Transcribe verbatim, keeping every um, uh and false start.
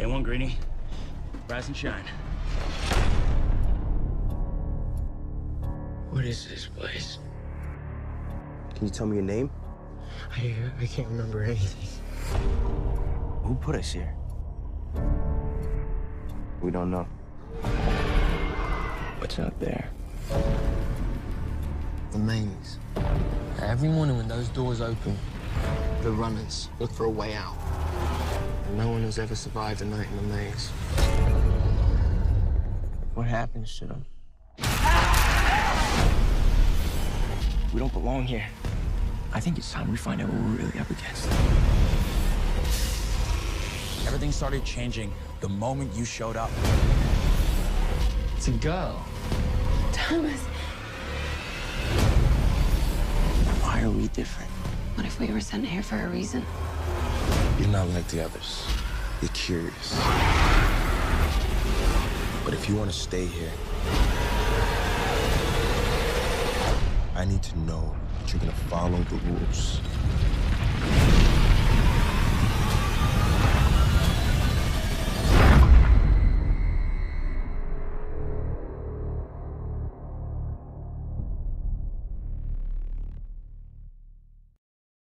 Day one, Greenie. Rise and shine. What is this place? Can you tell me your name? I, I can't remember anything. Who put us here? We don't know. What's out there? The maze. Every morning when those doors open, the runners look for a way out. And no one has ever survived a night in the maze. What happens to them? We don't belong here. I think it's time we find out what we're really up against. Everything started changing the moment you showed up. It's a girl. Thomas. Why are we different? What if we were sent here for a reason? You're not like the others. You're curious. But if you want to stay here, I need to know that you're going to follow the rules.